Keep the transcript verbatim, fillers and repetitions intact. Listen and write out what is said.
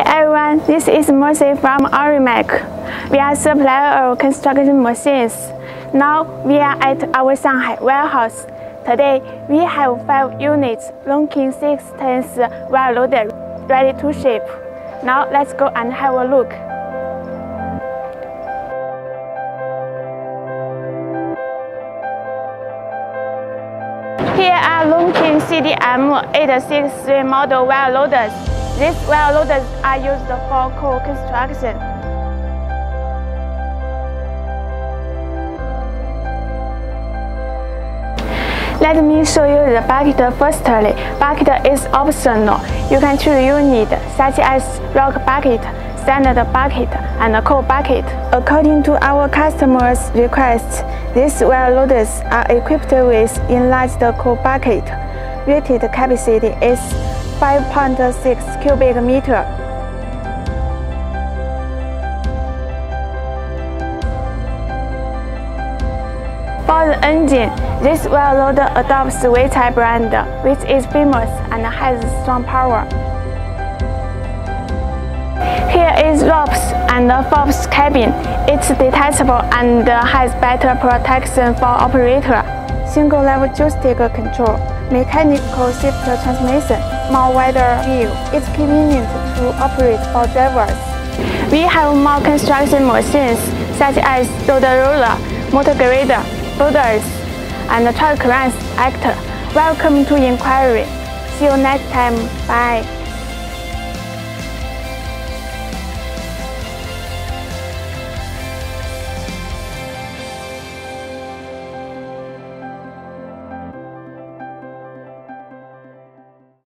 Hi everyone, this is Marci from Oriemac. We are supplier of construction machines. Now we are at our Shanghai warehouse. Today we have five units Lonking six tons well loaded, ready to ship. Now let's go and have a look. Here are Lonking C D M eight six three model well loaders. These well loaders are used for coal construction. Let me show you the bucket firstly. Bucket is optional. You can choose your need, such as rock bucket, standard bucket, and coal bucket. According to our customers' requests, these well loaders are equipped with enlarged coal bucket. Rated capacity is five point six cubic meter. For the engine, this well loader adopts Weichai brand, which is famous and has strong power. Here is ROPS and FOPS cabin. It's detachable and has better protection for operator. Single level joystick control, mechanical shift transmission, more wider view. It's convenient to operate for drivers. We have more construction machines such as Dodorola, Motor grader, builders, and truck runs actor. Welcome to inquiry. See you next time. Bye.